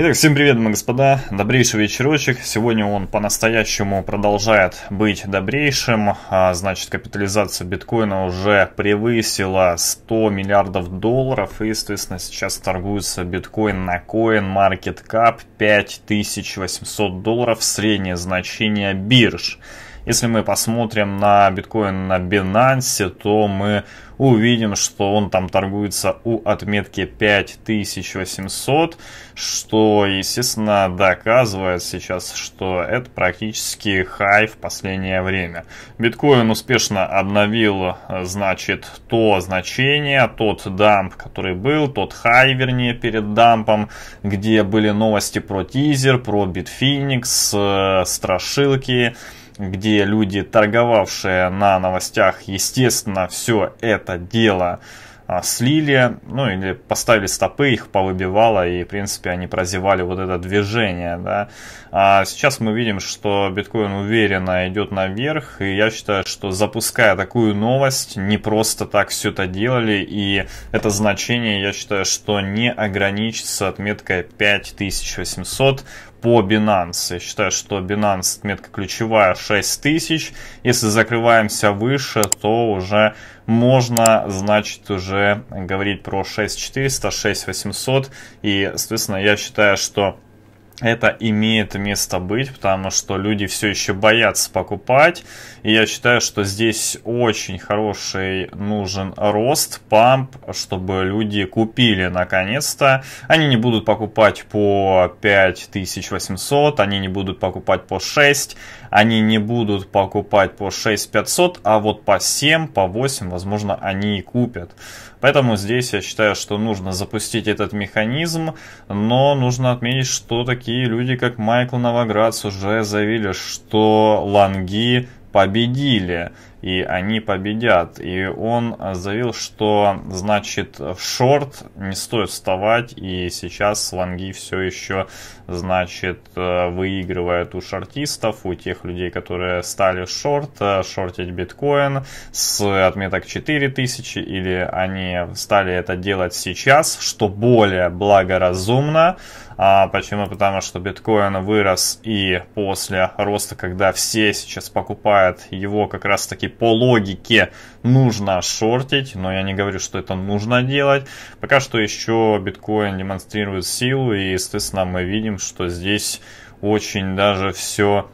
Итак, всем привет, мои господа, добрейший вечерочек. Сегодня он по-настоящему продолжает быть добрейшим. Значит, капитализация биткоина уже превысила $100 миллиардов. И, соответственно, сейчас торгуется биткоин на CoinMarketCap $5800, среднее значение бирж. Если мы посмотрим на биткоин на Binance, то мы увидим, что он там торгуется у отметки 5800, что, естественно, доказывает сейчас, что это практически хай в последнее время. Биткоин успешно обновил, значит, то значение, тот дамп, который был, тот хай, вернее, перед дампом, где были новости про тизер, про Bitfinex, страшилки, где люди, торговавшие на новостях, естественно, все это дело слили, ну или поставили стопы, их повыбивало, и, в принципе, они прозевали вот это движение, да. А сейчас мы видим, что биткоин уверенно идет наверх, и я считаю, что, запуская такую новость, не просто так все это делали, и это значение, я считаю, что не ограничится отметкой 5800 по Binance. Я считаю, что Binance отметка ключевая 6000. Если закрываемся выше, то уже можно, значит, уже говорить про 6400, 6800. И, соответственно, я считаю, что это имеет место быть, потому что люди все еще боятся покупать. И я считаю, что здесь очень хороший нужен рост, памп, чтобы люди купили наконец-то. Они не будут покупать по 5800, они не будут покупать по 6, они не будут покупать по 6500, а вот по 7, по 8, возможно, они и купят. Поэтому здесь я считаю, что нужно запустить этот механизм, но нужно отметить, что такие люди, как Майкл Новограц, уже заявили, что лонги победили, и они победят. И он заявил, что, значит, в шорт не стоит вставать, и сейчас лонги все еще, значит, выигрывают у шортистов, у тех людей, которые стали шортить биткоин с отметок 4000, или они стали это делать сейчас, что более благоразумно. Почему? Потому что биткоин вырос и после роста, когда все сейчас покупают его, как раз таки по логике нужно шортить, но я не говорю, что это нужно делать. Пока что еще биткоин демонстрирует силу, и, естественно, мы видим, что здесь очень даже все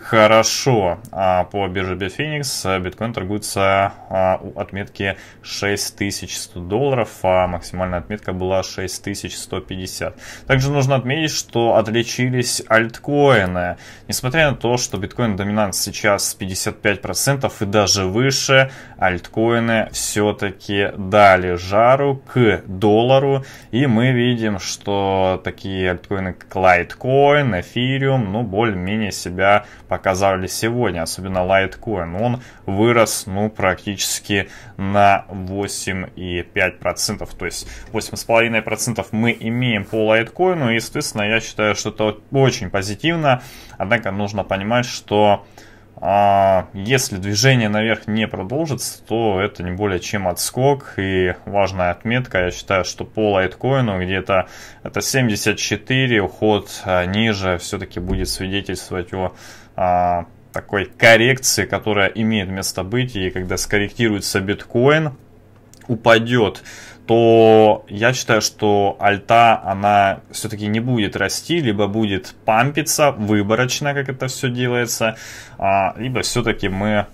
хорошо. По бирже Bitfinex биткоин торгуется у отметки $6100, а максимальная отметка была 6150. Также нужно отметить, что отличились альткоины. Несмотря на то, что биткоин доминант сейчас 55% и даже выше, альткоины все-таки дали жару к доллару. И мы видим, что такие альткоины, как Litecoin, Ethereum, ну, более-менее себя показали сегодня, особенно Litecoin. Он вырос, ну, практически на 8,5%, то есть 8,5% мы имеем по Litecoin, и, естественно, я считаю, что это очень позитивно. Однако нужно понимать, что если движение наверх не продолжится, то это не более чем отскок. И важная отметка, я считаю, что по лайткоину где-то это 74, уход ниже все-таки будет свидетельствовать о такой коррекции, которая имеет место быть. И когда скорректируется биткоин, упадет, то я считаю, что альта, она все-таки не будет расти, либо будет пампиться выборочно, как это все делается, либо все-таки мы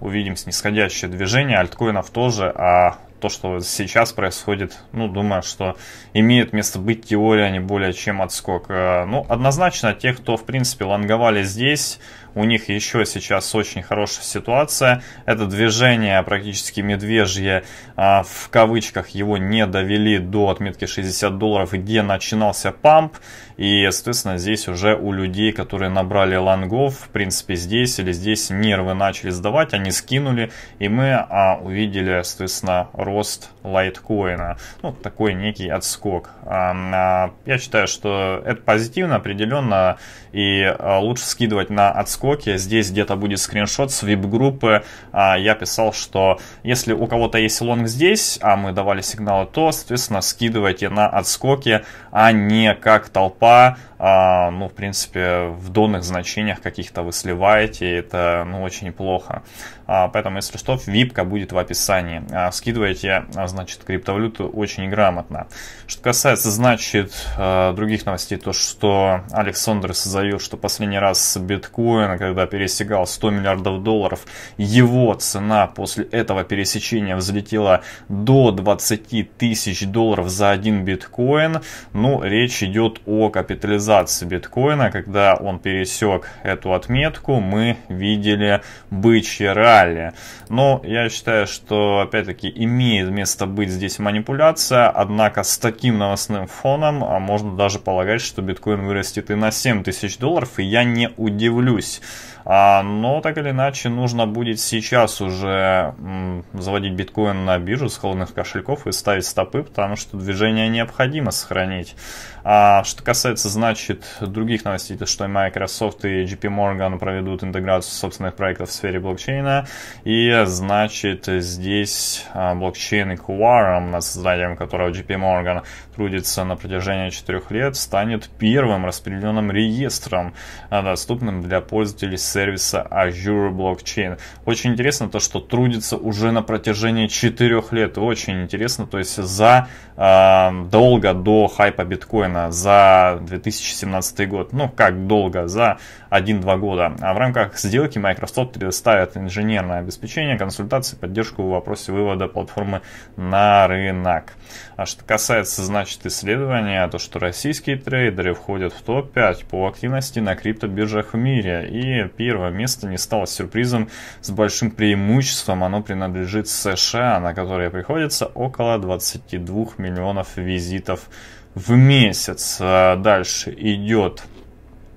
увидим снисходящее движение альткоинов тоже. А то, что сейчас происходит, ну, думаю, что имеет место быть теория не более чем отскок. Ну, однозначно, те, кто, в принципе, лонговали здесь, у них еще сейчас очень хорошая ситуация. Это движение практически медвежье, в кавычках, его не довели до отметки $60, где начинался памп. И, соответственно, здесь уже у людей, которые набрали лонгов, в принципе, здесь или здесь нервы начали сдавать, они скинули, и мы увидели, соответственно, рост рост лайткоина. Ну, такой некий отскок. Я считаю, что это позитивно, определенно, и лучше скидывать на отскоки. Здесь где-то будет скриншот с вип-группы. Я писал, что если у кого-то есть лонг здесь, а мы давали сигналы, то, соответственно, скидывайте на отскоки, а не как толпа. Ну, в принципе, в донных значениях каких-то вы сливаете, это, ну, очень плохо. Поэтому, если что, випка будет в описании. Скидывайте, значит, криптовалюту очень грамотно. Что касается, значит, других новостей, то, что Алекс Сондерс заявил, что последний раз биткоин, когда пересекал $100 миллиардов, его цена после этого пересечения взлетела до $20 тысяч за один биткоин. Ну, речь идет о капитализации биткоина. Когда он пересек эту отметку, мы видели бычьи ралли. Но я считаю, что опять-таки имеет место быть здесь манипуляция, однако с таким новостным фоном можно даже полагать, что биткоин вырастет и на $7 тысяч, и я не удивлюсь. Но так или иначе нужно будет сейчас уже заводить биткоин на биржу с холодных кошельков и ставить стопы, потому что движение необходимо сохранить. Что касается, значит, других новостей, то что Microsoft и JPMorgan проведут интеграцию собственных проектов в сфере блокчейна. И, значит, здесь блокчейн и Quarum, над созданием которого JPMorgan трудится на протяжении 4 лет, станет первым распределенным реестром, доступным для пользователей сервиса Azure Blockchain. Очень интересно то, что трудится уже на протяжении 4 лет. Очень интересно, то есть за долго до хайпа биткоина, за 2017 год. Ну, как долго? За 1-2 года. А в рамках сделки Microsoft предоставит инженерное обеспечение, консультации, поддержку в вопросе вывода платформы на рынок. А что касается, значит, исследования, то что российские трейдеры входят в топ-5 по активности на криптобиржах в мире. И первое место не стало сюрпризом. С большим преимуществом оно принадлежит США, на которые приходится около 22 миллионов визитов в месяц. Дальше идет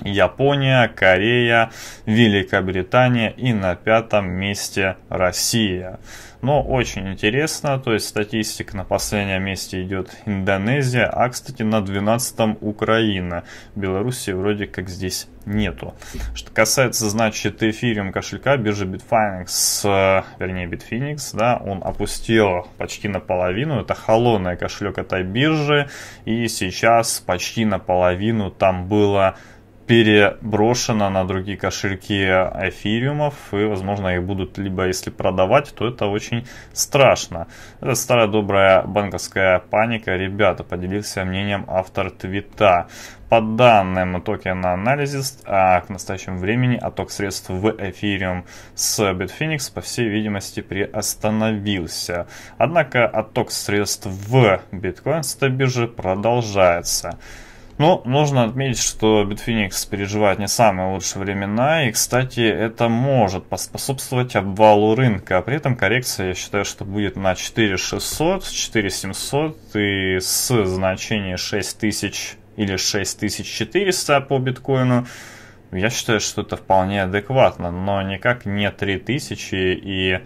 Япония, Корея, Великобритания и на 5-м месте Россия. Но очень интересно, то есть статистика: на последнем месте идет Индонезия, а, кстати, на 12-м Украина. Белоруссии вроде как здесь нету. Что касается, значит, Ethereum кошелька, биржа Bitfinex, вернее Bitfinex, да, он опустил почти наполовину. Это холодный кошелек этой биржи, и сейчас почти наполовину там было переброшено на другие кошельки эфириумов, и, возможно, их будут либо, если продавать, то это очень страшно. Это старая добрая банковская паника, ребята, поделился мнением автор твита. По данным токена Analysis, к настоящему времени отток средств в эфириум с Bitfinex, по всей видимости, приостановился. Однако отток средств в биткоин с этой биржи продолжается. Но нужно отметить, что Bitfinex переживает не самые лучшие времена, и, кстати, это может поспособствовать обвалу рынка. При этом коррекция, я считаю, что будет на 4600, 4700 и с значения 6000 или 6400 по биткоину. Я считаю, что это вполне адекватно, но никак не 3000 и,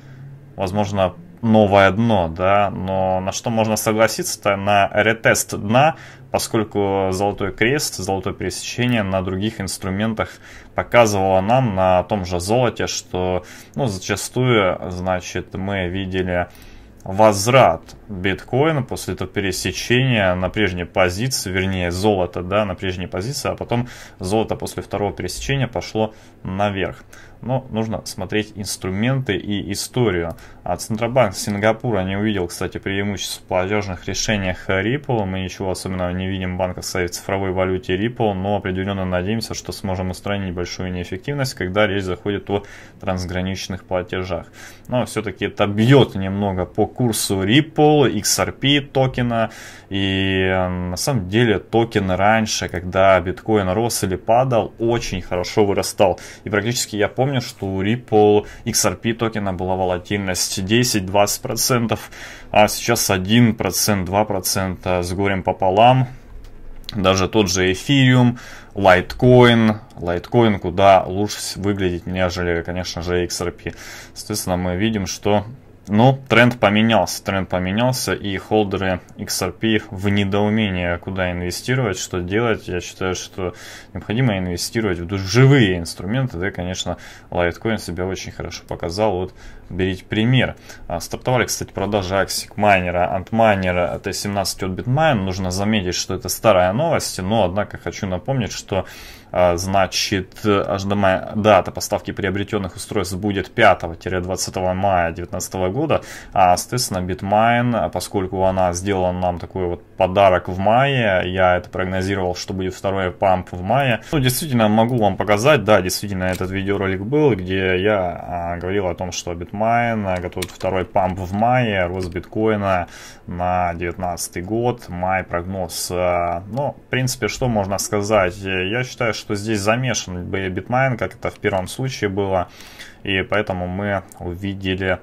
возможно, новое дно, да, но на что можно согласиться-то? На ретест дна, поскольку золотой крест, золотое пересечение на других инструментах показывало нам на том же золоте, что, ну, зачастую, значит, мы видели возврат биткоина после этого пересечения на прежней позиции, вернее золото, да, на прежней позиции, а потом золото после второго пересечения пошло наверх. Но нужно смотреть инструменты и историю. А Центробанк Сингапура не увидел, кстати, преимуществ в платежных решениях Ripple. Мы ничего особенного не видим в банках в цифровой валюте Ripple, но определенно надеемся, что сможем устранить большую неэффективность, когда речь заходит о трансграничных платежах. Но все-таки это бьет немного по курсу Ripple, XRP токена. И на самом деле токен раньше, когда биткоин рос или падал, очень хорошо вырастал. И практически я помню, что у Ripple XRP токена была волатильность 10-20%, а сейчас 1%, 2% с горем пополам. Даже тот же Ethereum, Litecoin куда лучше выглядит, нежели, конечно же, XRP. Соответственно, мы видим, что Но тренд поменялся, и холдеры XRP в недоумении, куда инвестировать, что делать. Я считаю, что необходимо инвестировать в живые инструменты. Да, конечно, Litecoin себя очень хорошо показал. Вот берите пример. Стартовали, кстати, продажи акций майнера, Antminer, Т 17 от Bitmain. Нужно заметить, что это старая новость, но, однако, хочу напомнить, что значит, HDMI дата поставки приобретенных устройств будет 5-20 мая 2019 года. А, соответственно, Bitmain, поскольку она сделала нам такой вот подарок в мае, я это прогнозировал, что будет второй памп в мае. Ну, действительно, могу вам показать, да, действительно, этот видеоролик был, где я говорил о том, что Bitmain готовит второй памп в мае, рост биткоина на 2019 год, май прогноз. Ну, в принципе, что можно сказать? Я считаю, что здесь замешан Bitmain, как это в первом случае было, и поэтому мы увидели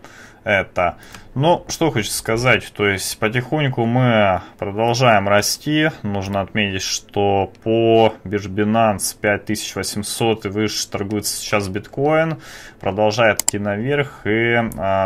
это. Ну, что хочется сказать, то есть потихоньку мы продолжаем расти. Нужно отметить, что по бирже Binance 5800 и выше торгуется сейчас биткоин, продолжает идти наверх, и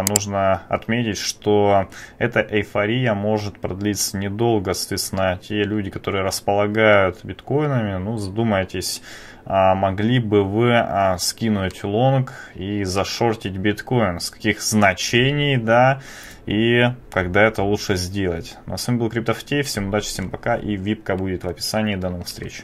нужно отметить, что эта эйфория может продлиться недолго. Соответственно, те люди, которые располагают биткоинами, ну, задумайтесь, могли бы вы скинуть лонг и зашортить биткоин, с каких значений, да, и когда это лучше сделать. Ну, а с вами был CryptoFateev, всем удачи, всем пока, и випка будет в описании. До новых встреч.